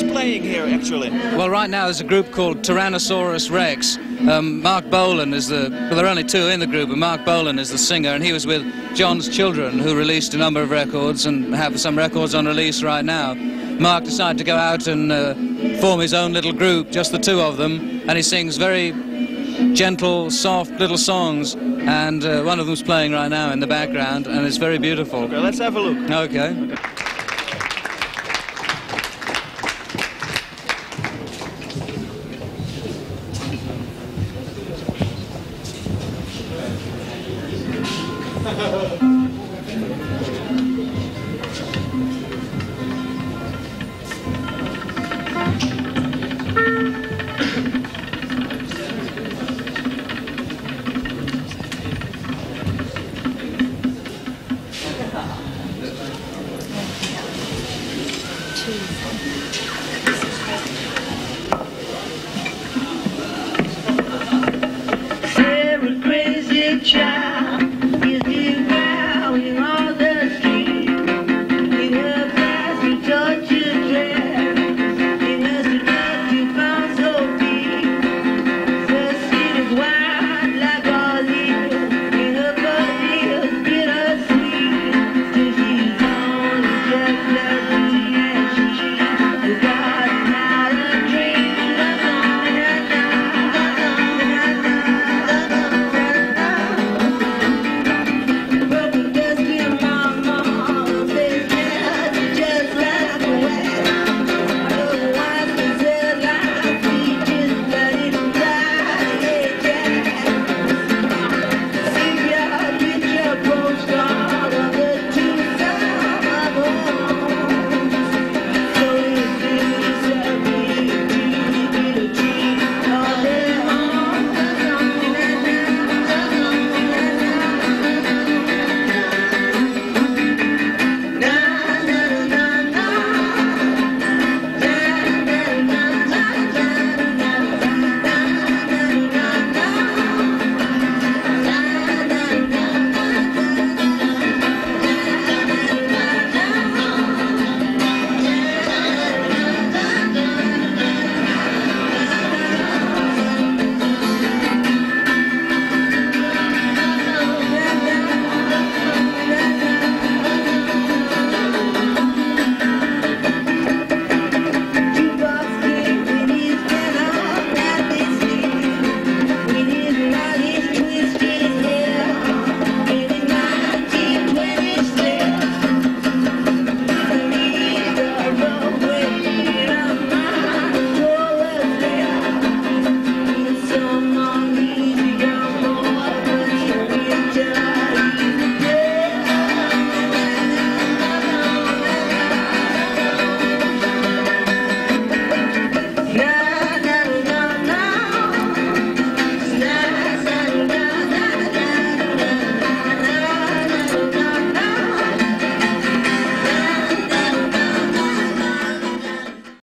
who's playing here, actually? Well, right now there's a group called Tyrannosaurus Rex. Mark Bolan is the... Well, there are only two in the group, but Mark Bolan is the singer, and he was with John's Children, who released a number of records and have some records on release right now. Mark decided to go out and form his own little group, just the two of them, and he sings very gentle, soft little songs, and one of them's playing right now in the background, and it's very beautiful. Okay, let's have a look. Okay.